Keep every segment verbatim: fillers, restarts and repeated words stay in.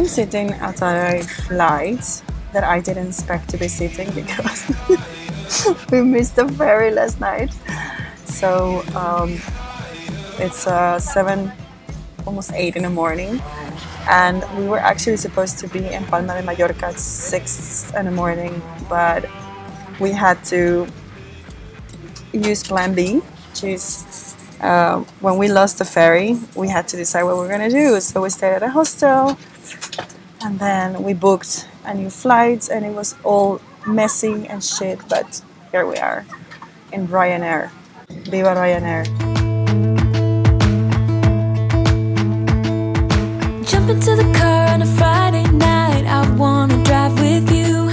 I'm sitting at a flight that I didn't expect to be sitting because we missed the ferry last night. So um, it's uh, seven, almost eight in the morning, and we were actually supposed to be in Palma de Mallorca at six in the morning, but we had to use plan B, which is uh, when we lost the ferry, we had to decide what we were going to do. So we stayed at a hostel, and then we booked a new flight, and it was all messy and shit, but here we are in Ryanair. Viva Ryanair! Jump into the car on a Friday night, I want to drive with you.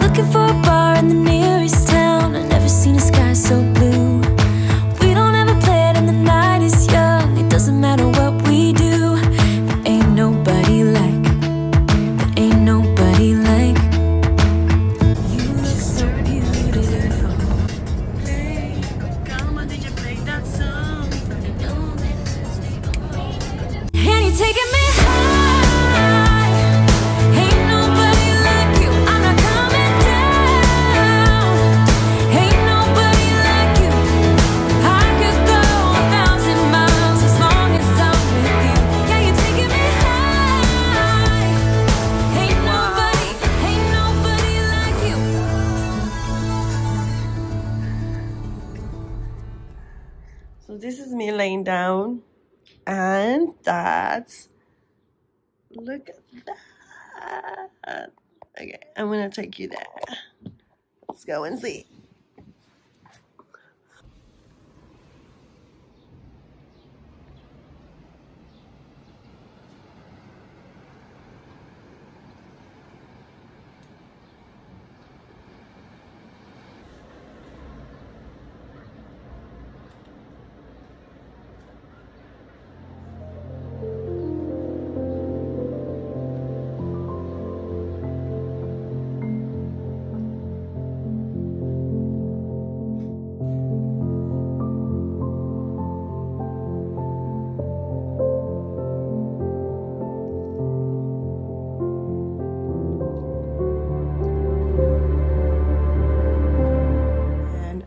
Looking for a bar in the nearest town, I've never seen a sky so blue. We don't have a plan and the night is young, it doesn't matter what we do. There ain't nobody like, there ain't nobody like. You look so beautiful. Hey, Calma, did you play that song? Can you take it? So this is me laying down, and that's, look at that. Okay, I'm gonna take you there. Let's go and see.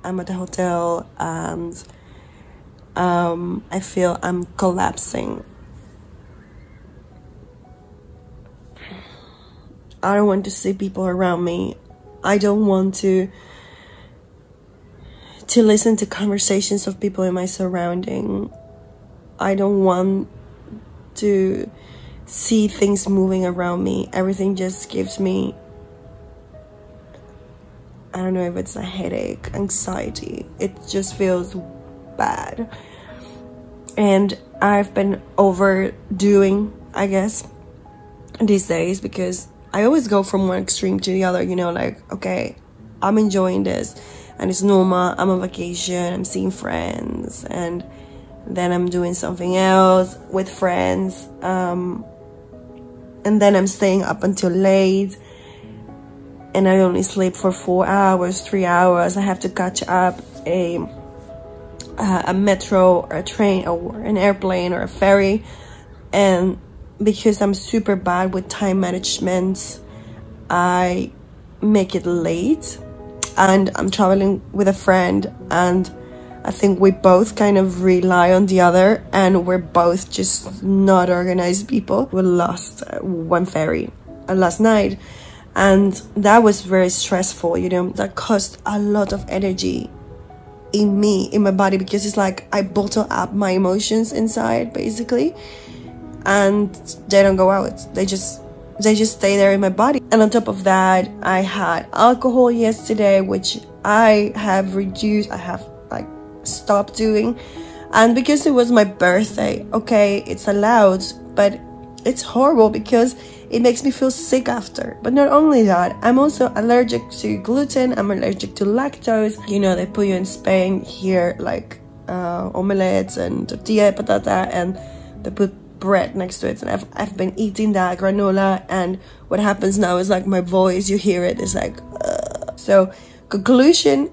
I'm at the hotel, and um, I feel I'm collapsing. I don't want to see people around me. I don't want to to listen to conversations of people in my surrounding. I don't want to see things moving around me. Everything just gives me, I don't know if it's a headache, anxiety. It just feels bad. And I've been overdoing, I guess, these days, because I always go from one extreme to the other, you know, like, okay, I'm enjoying this and it's normal. I'm on vacation, I'm seeing friends, and then I'm doing something else with friends. Um, and then I'm staying up until late. And I only sleep for four hours, three hours. I have to catch up a uh, a metro or a train or an airplane or a ferry. And because I'm super bad with time management, I make it late. And I'm traveling with a friend, and I think we both kind of rely on the other, and we're both just not organized people. We lost one ferry last night. And that was very stressful, you know, that cost a lot of energy in me, in my body, because it's like I bottle up my emotions inside, basically, and they don't go out. They just, they just stay there in my body. And on top of that, I had alcohol yesterday, which I have reduced, I have like stopped doing. And because it was my birthday, okay, it's allowed, but it's horrible because it makes me feel sick after. But not only that, I'm also allergic to gluten, I'm allergic to lactose. You know, they put you in Spain here, like uh, omelettes and tortilla de patata, and they put bread next to it. And I've, I've been eating that granola, and what happens now is like my voice, you hear it, it's like, ugh. So conclusion,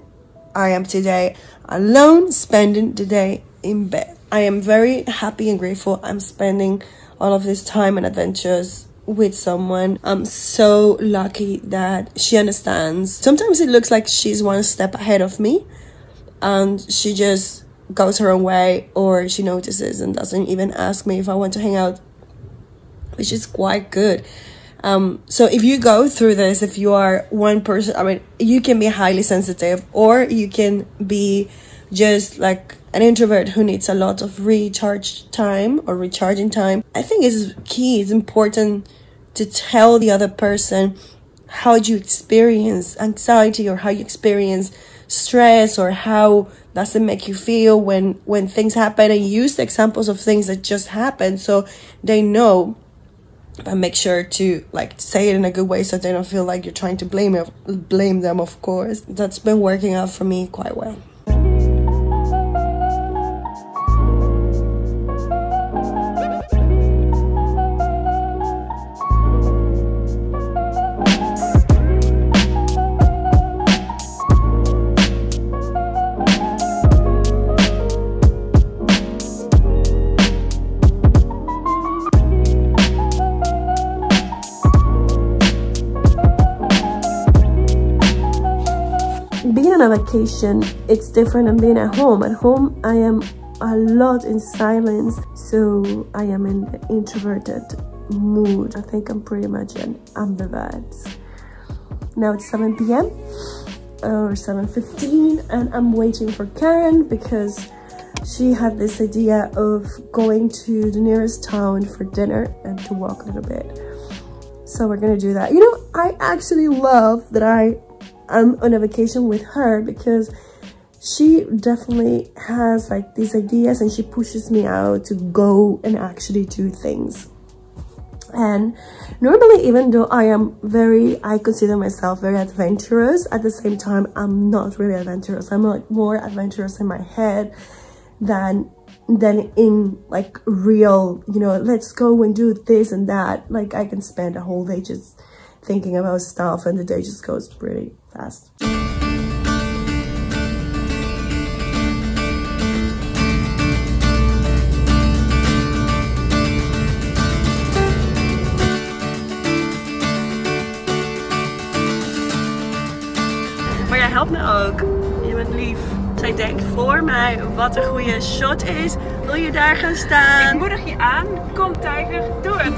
I am today alone, spending the day in bed. I am very happy and grateful I'm spending all of this time and adventures with someone. I'm so lucky that she understands. Sometimes it looks like she's one step ahead of me and she just goes her own way, or she notices and doesn't even ask me if I want to hang out, which is quite good. Um, so if you go through this, if you are one person, I mean, you can be highly sensitive, or you can be just like an introvert who needs a lot of recharge time or recharging time. I think it's key, it's important to tell the other person how you experience anxiety, or how you experience stress, or how does it make you feel when, when things happen, and use the examples of things that just happened so they know. But make sure to like say it in a good way so they don't feel like you're trying to blame it, blame them, of course. That's been working out for me quite well. On a vacation, it's different than being at home. At home, I am a lot in silence, so I am in the introverted mood. I think I'm pretty much an ambivert. Now it's seven p m or seven fifteen, and I'm waiting for Karen because she had this idea of going to the nearest town for dinner and to walk a little bit. So we're gonna do that. You know, I actually love that I I'm on a vacation with her, because she definitely has like these ideas and she pushes me out to go and actually do things. And normally, even though I am very, I consider myself very adventurous, at the same time, I'm not really adventurous. I'm like more adventurous in my head than than in like real, you know, let's go and do this and that. Like I can spend a whole day just thinking about stuff and the day just goes pretty fast. Maar jij helpt me ook. Je bent lief. Zij denkt voor mij wat een goede shot is. Wil je daar gaan staan? Ik moedig je aan. Kom tijger, doe het!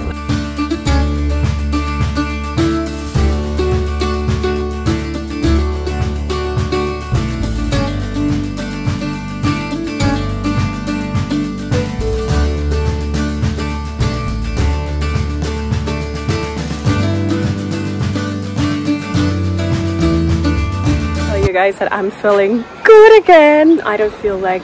Guys, that I'm feeling good again. I don't feel like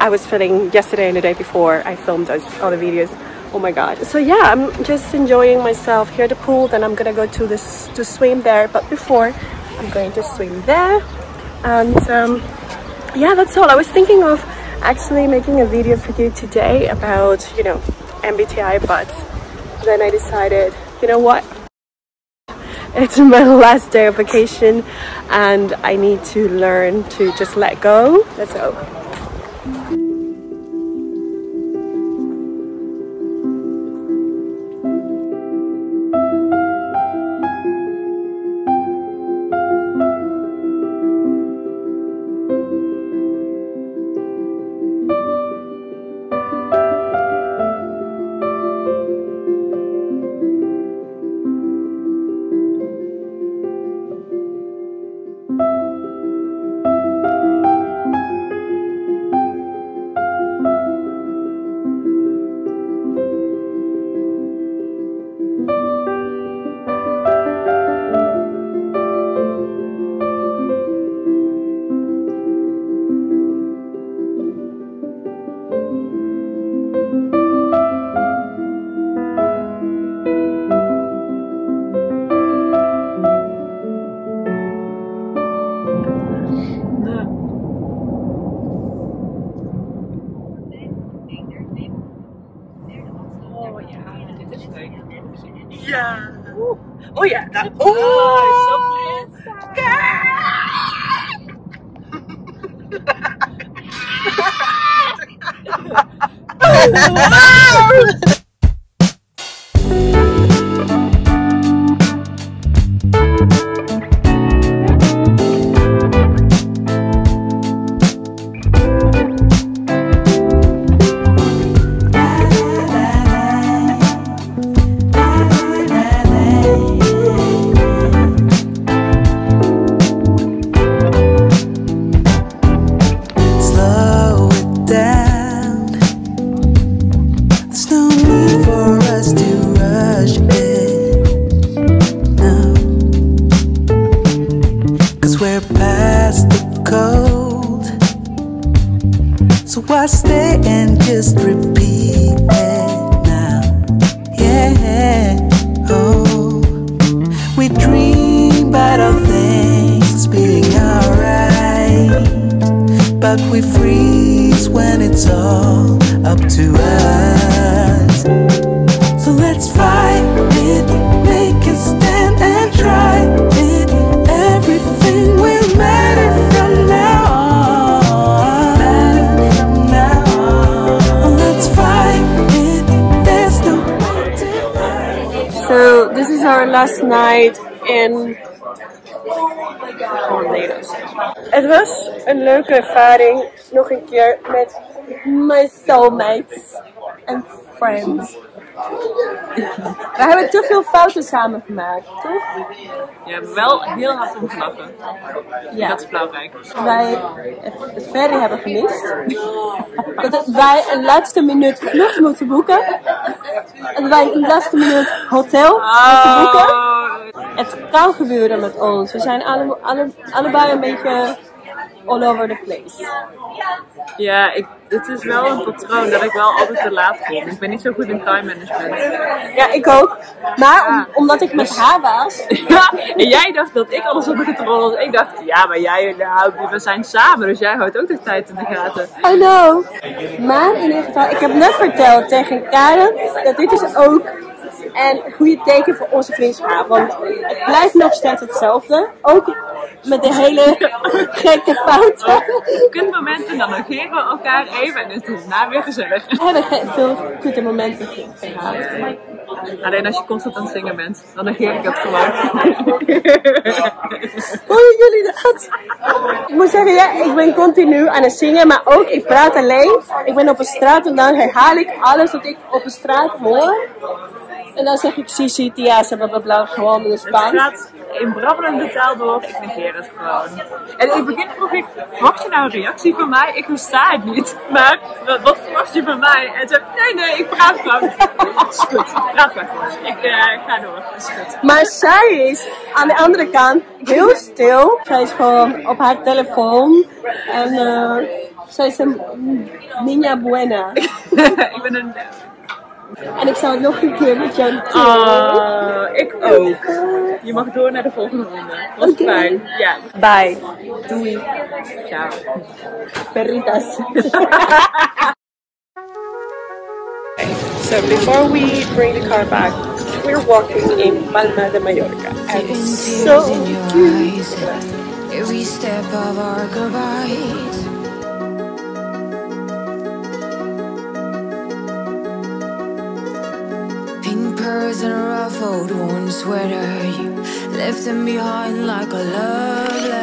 I was feeling yesterday and the day before I filmed those other videos. Oh my god. So yeah, I'm just enjoying myself here at the pool. Then I'm gonna go to this to swim there, but before I'm going to swim there. And um, yeah, that's all. I was thinking of actually making a video for you today about, you know, M B T I, but then I decided, you know what, it's my last day of vacation and I need to learn to just let go. Let's go. Oh yeah, that oh, so oh, wow. we're past the cold, so why stay and just repeat it now? Yeah, oh, we dream about all things being alright, but we freeze when it's all up to us. So let's fight it, make it stand and try it. Everything will matter from now on. Matter from now on. Let's fight it. There's no way to lie. So this is our last night in Barbados. Het was een leuke ervaring, nog een keer met my soulmates and friends. We hebben te veel fouten samen gemaakt, toch? Ja, wel heel hard om klappen. Ja. Dat is belangrijk. Wij het ferry hebben gemist. Dat wij een laatste minuut vlucht moeten boeken. En wij een laatste minuut hotel moeten boeken. Het kan gebeuren met ons. We zijn alle, alle, allebei een beetje all over the place. Ja, ik, het is wel een patroon dat ik wel altijd te laat kom. Ik ben niet zo goed in time management. Ja, ik ook. Maar om, ja. omdat ik met haar was. Ja, en jij dacht dat ik alles onder controle had. Ik dacht, ja, maar jij, nou, we zijn samen, dus jij houdt ook de tijd in de gaten. I know. Maar in ieder geval, ik heb net verteld tegen Karen dat dit is ook een goede teken voor onze vriendschap. Want het blijft nog steeds hetzelfde. Ook met de hele gekke fouten. Op kutmomenten dan negeren we elkaar even en is het daarna weer gezellig. We hebben veel kutte momenten gehad. Alleen als je constant aan het zingen bent, dan negeer ik dat gewoon. Horen jullie dat? Ik moet zeggen, ja, ik ben continu aan het zingen, maar ook ik praat alleen. Ik ben op een straat en dan herhaal ik alles wat ik op een straat hoor. En dan zeg ik Sisi, Tia, blablabla, gewoon in het Spaans. Het gaat in brabbelende taal door, ik negeer het gewoon. En in het begin vroeg ik, verwacht je nou een reactie van mij? Ik versta het niet. Maar wat, wat verwacht je van mij? En toen nee, nee, ik praat gewoon. Het is goed, ik praat maar gewoon. Ik uh, ga door, het is goed. Maar zij is aan de andere kant heel stil. Zij is gewoon op haar telefoon. En uh, zij is een niña buena. Ik ben een... En ik zou het nog een keer met jou doen. Oh, ik ook. Je mag door naar de volgende ronde. Was okay. Fijn. Ja. Bye. Doei. Ciao. Perritas. So before we bring the car back, we're walking in Palma de Mallorca. And it's so cute. Every step of our goodbyes. Purse and ruffled worn sweater, you left them behind like a love letter.